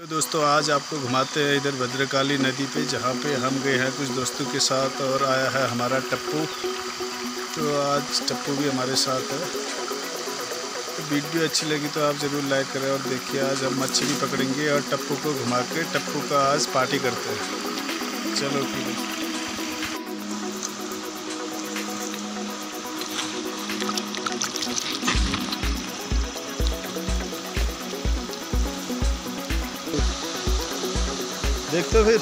तो दोस्तों आज आपको घुमाते हैं इधर भद्रकाली नदी पे, जहाँ पे हम गए हैं कुछ दोस्तों के साथ और आया है हमारा टप्पू। तो आज टप्पू भी हमारे साथ है। तो वीडियो अच्छी लगी तो आप ज़रूर लाइक करें और देखिए आज हम मच्छी भी पकड़ेंगे और टप्पू को घुमा के टप्पू का आज पार्टी करते हैं। चलो ठीक है। देखते हो फिर।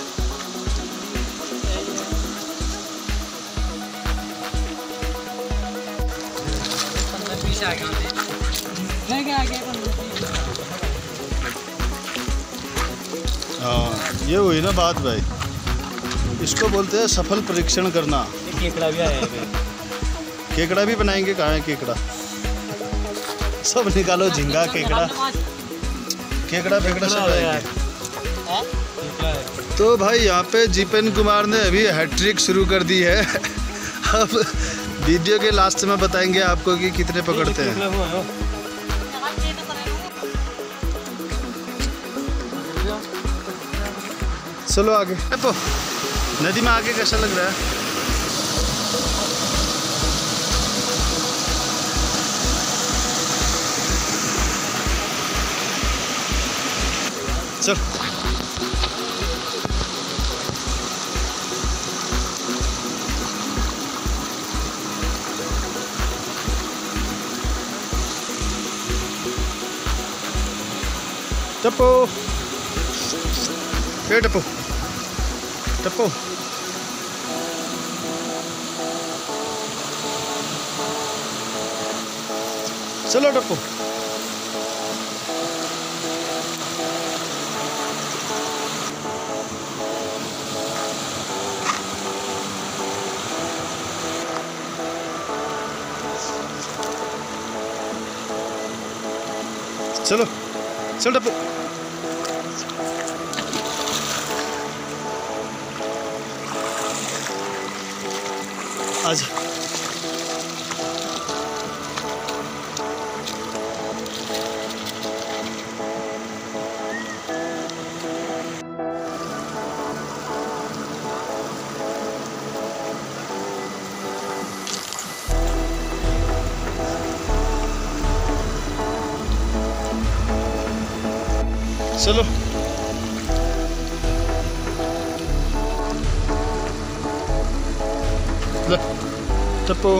हाँ ये हुई ना बात भाई, इसको बोलते हैं सफल परीक्षण करना। केकड़ा भी आया है। केकड़ा भी बनाएंगे। कहाँ है केकड़ा? सब निकालो, झींगा केकड़ा केकड़ा फेकड़ा सब आएंगे। तो भाई यहाँ पे जीपन कुमार ने अभी हैट्रिक शुरू कर दी है। अब वीडियो के लास्ट में बताएंगे आपको कि कितने पकड़ते हैं। चलो आगे। नदी में आगे कैसा लग रहा है? चल टप्पू, ये टप्पू टप्पू चलो टप्पू। चलो चल टप्पू। आज चलो टप्पू।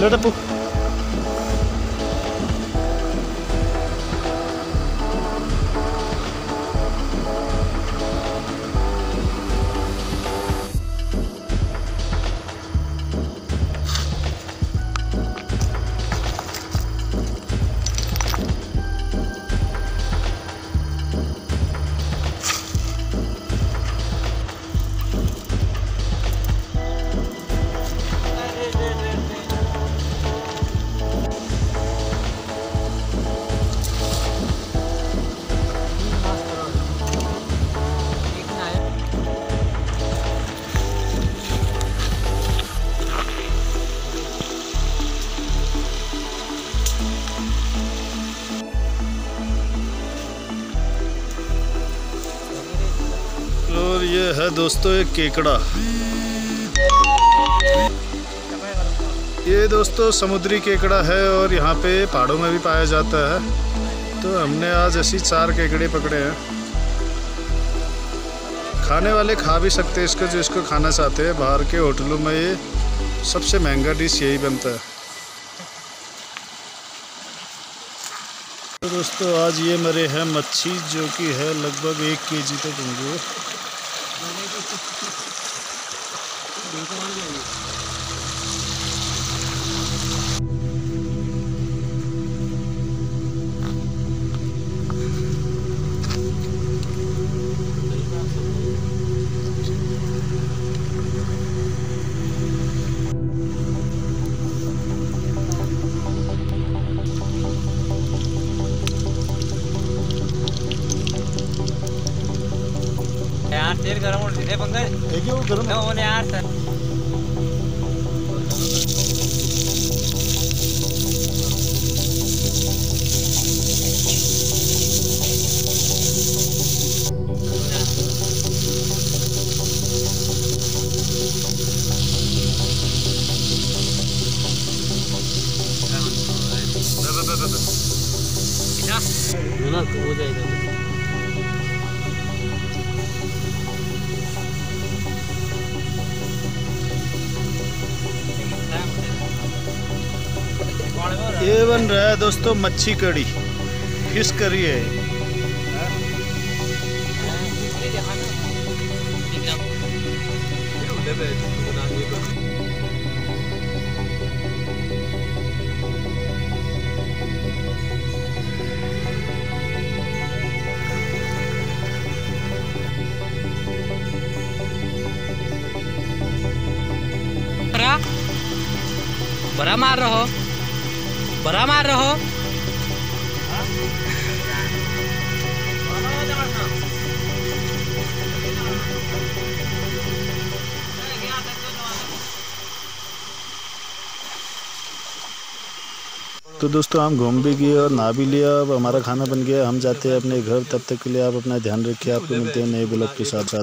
ले टप्पू। ये है दोस्तों एक केकड़ा। ये दोस्तों समुद्री केकड़ा है और यहाँ पे पहाड़ों में भी पाया जाता है। तो हमने आज ऐसी 4 केकड़े पकड़े हैं। खाने वाले खा भी सकते हैं इसको, जो इसको खाना चाहते हैं। बाहर के होटलों में ये सबसे महंगा डिश यही बनता है। तो दोस्तों आज ये मरे हैं मच्छी, जो कि है लगभग 1 केजी तक होंगे। तेल गरम हो रही है पंकज। देखिए वो गरम है। होने यार सर। ये बन रहा है दोस्तों मच्छी कड़ी, फिश करी है। बड़ा मार रहो, बड़ा मार रहो। तो दोस्तों हम घूम भी गए और नहा भी लिया, अब हमारा खाना बन गया। हम जाते हैं अपने घर, तब तक के लिए आप अपना ध्यान रखिए। आपको मिलते हैं नए ब्लॉग के साथ।